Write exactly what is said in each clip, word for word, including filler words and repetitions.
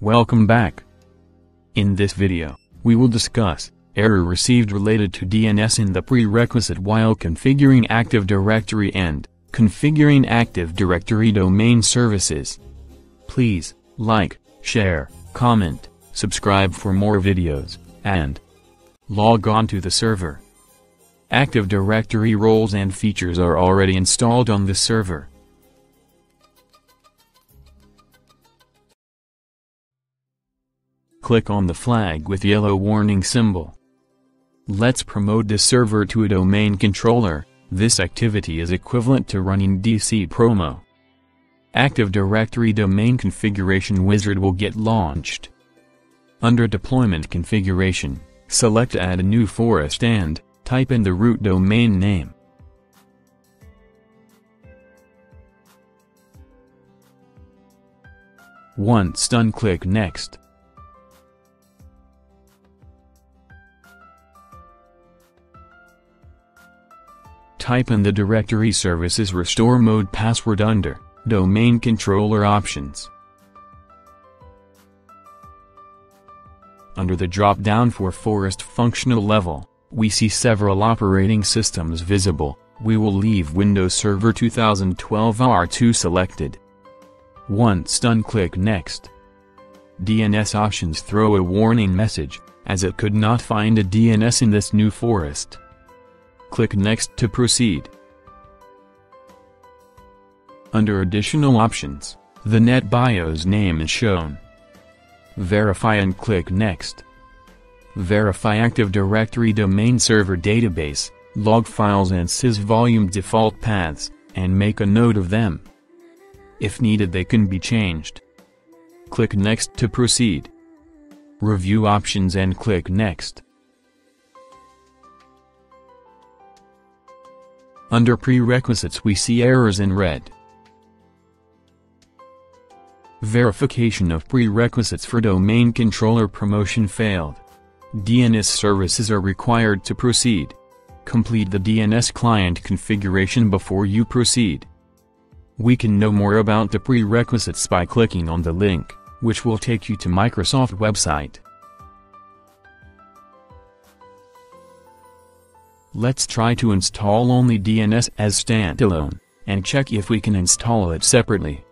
Welcome back. In this video, we will discuss error received related to D N S and the prerequisite while configuring Active Directory and configuring Active Directory domain services. Please like, share, comment, subscribe for more videos, and log on to the server. Active Directory roles and features are already installed on the server. Click on the flag with yellow warning symbol. Let's promote the server to a domain controller. This activity is equivalent to running D C promo. Active Directory Domain Configuration Wizard will get launched. Under Deployment Configuration, select Add a New Forest and type in the root domain name. Once done, click Next. Type in the Directory Services Restore Mode password under Domain Controller Options. Under the drop-down for Forest Functional Level, we see several operating systems visible. We will leave Windows Server twenty twelve R two selected. Once done, click Next. D N S options throw a warning message, as it could not find a D N S in this new forest. Click Next to proceed. Under Additional Options, the NetBIOS name is shown. Verify and click Next. Verify Active Directory Domain Server Database, log files and sys volume default paths, and make a note of them. If needed, they can be changed. Click Next to proceed. Review Options and click Next. Under Prerequisites, we see errors in red. Verification of prerequisites for domain controller promotion failed. D N S services are required to proceed. Complete the D N S client configuration before you proceed. We can know more about the prerequisites by clicking on the link, which will take you to Microsoft website. Let's try to install only D N S as standalone, and check if we can install it separately.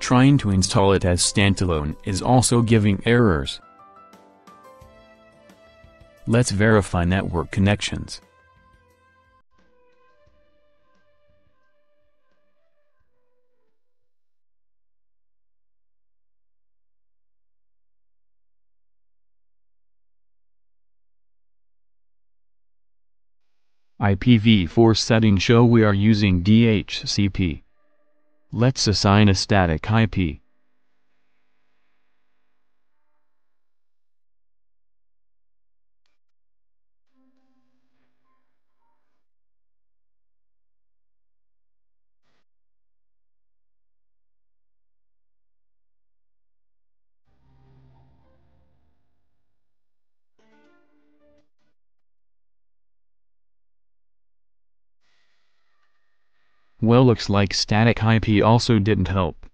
Trying to install it as standalone is also giving errors. Let's verify network connections. I P v four settings show we are using D H C P. Let's assign a static I P. Well, looks like static I P also didn't help.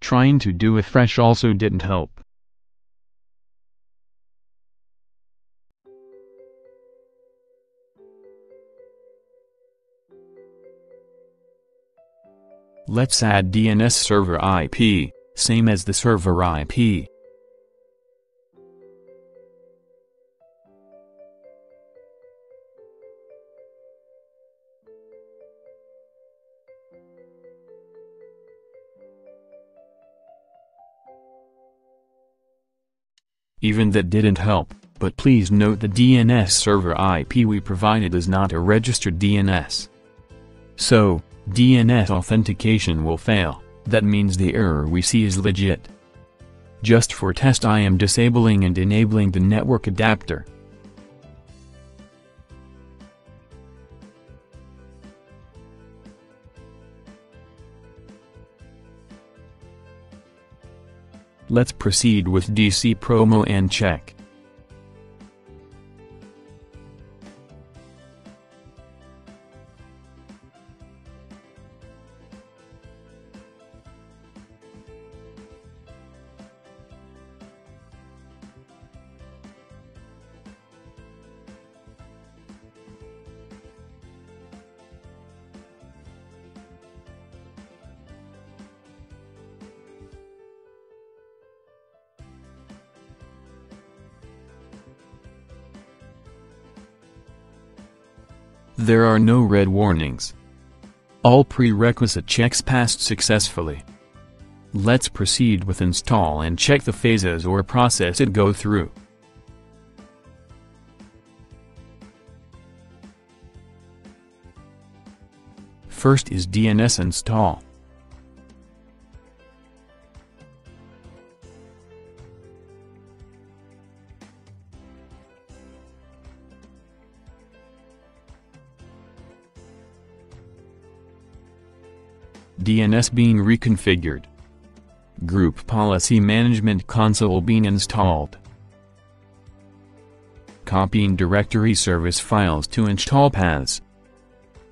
Trying to do a fresh also didn't help. Let's add D N S server I P, same as the server I P. Even that didn't help, but please note the D N S server I P we provided is not a registered D N S. So, D N S authentication will fail. That means the error we see is legit. Just for test I am disabling and enabling the network adapter. Let's proceed with D C promo and check. There are no red warnings. All prerequisite checks passed successfully. Let's proceed with install and check the phases or process it go through. First is D N S install. D N S being reconfigured. Group Policy Management Console being installed. Copying directory service files to install paths.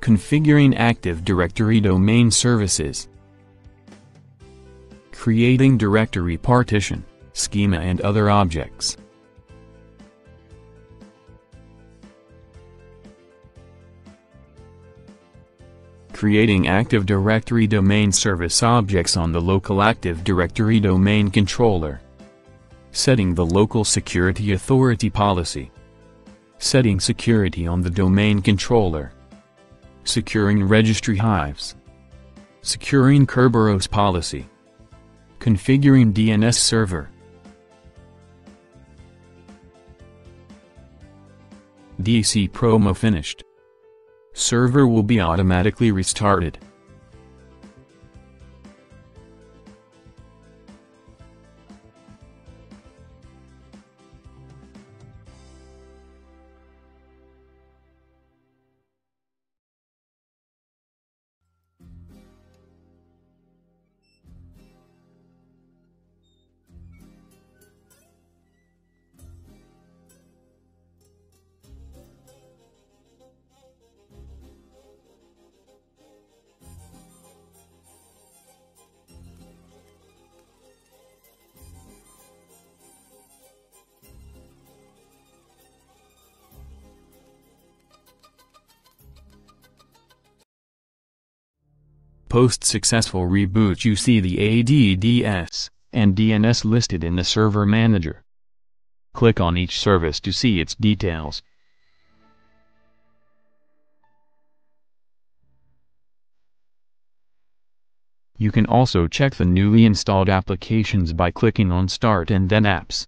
Configuring Active Directory domain services. Creating directory partition, schema and other objects. Creating Active Directory Domain Service objects on the local Active Directory Domain Controller. Setting the local security authority policy. Setting security on the Domain Controller. Securing registry hives. Securing Kerberos policy. Configuring D N S server. D C promo finished. Server will be automatically restarted. Post successful reboot you see the A D D S and D N S listed in the server manager. Click on each service to see its details. You can also check the newly installed applications by clicking on Start and then Apps.